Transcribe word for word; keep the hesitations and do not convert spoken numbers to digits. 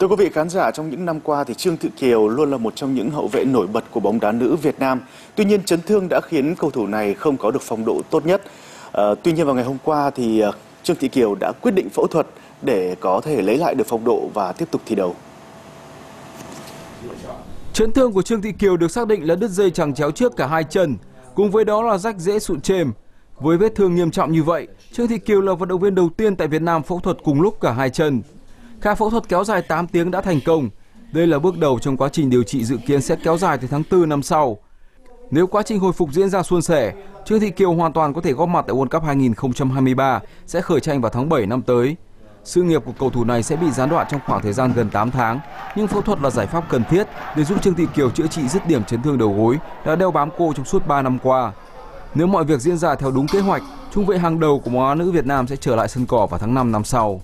Thưa quý vị khán giả, trong những năm qua thì Trương Thị Kiều luôn là một trong những hậu vệ nổi bật của bóng đá nữ Việt Nam. Tuy nhiên, chấn thương đã khiến cầu thủ này không có được phong độ tốt nhất. À, tuy nhiên vào ngày hôm qua thì Trương Thị Kiều đã quyết định phẫu thuật để có thể lấy lại được phong độ và tiếp tục thi đấu. Chấn thương của Trương Thị Kiều được xác định là đứt dây chằng chéo trước cả hai chân, cùng với đó là rách rễ sụn chêm. Với vết thương nghiêm trọng như vậy, Trương Thị Kiều là vận động viên đầu tiên tại Việt Nam phẫu thuật cùng lúc cả hai chân. Ca phẫu thuật kéo dài tám tiếng đã thành công. Đây là bước đầu trong quá trình điều trị dự kiến sẽ kéo dài từ tháng tư năm sau. Nếu quá trình hồi phục diễn ra suôn sẻ, Trương Thị Kiều hoàn toàn có thể góp mặt tại World Cup hai nghìn không trăm hai mươi ba sẽ khởi tranh vào tháng bảy năm tới. Sự nghiệp của cầu thủ này sẽ bị gián đoạn trong khoảng thời gian gần tám tháng, nhưng phẫu thuật là giải pháp cần thiết để giúp Trương Thị Kiều chữa trị dứt điểm chấn thương đầu gối đã đeo bám cô trong suốt ba năm qua. Nếu mọi việc diễn ra theo đúng kế hoạch, trung vệ hàng đầu của bóng đá nữ Việt Nam sẽ trở lại sân cỏ vào tháng năm năm sau.